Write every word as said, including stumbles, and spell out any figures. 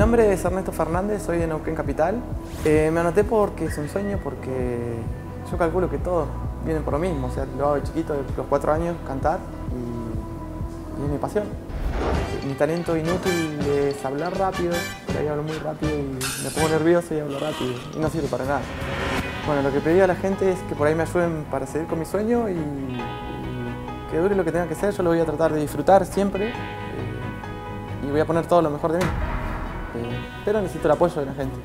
nombre es Ernesto Fernández, soy de Neuquén Capital. Eh, me anoté porque es un sueño, porque yo calculo que todos vienen por lo mismo. O sea, lo hago de chiquito, de los cuatro años, cantar y, y es mi pasión. Mi talento inútil es hablar rápido, porque ahí hablo muy rápido y me pongo nervioso y hablo rápido y no sirve para nada. Bueno, lo que pedí a la gente es que por ahí me ayuden para seguir con mi sueño y, y que dure lo que tenga que ser. Yo lo voy a tratar de disfrutar siempre eh, y voy a poner todo lo mejor de mí. Eh, pero necesito el apoyo de la gente.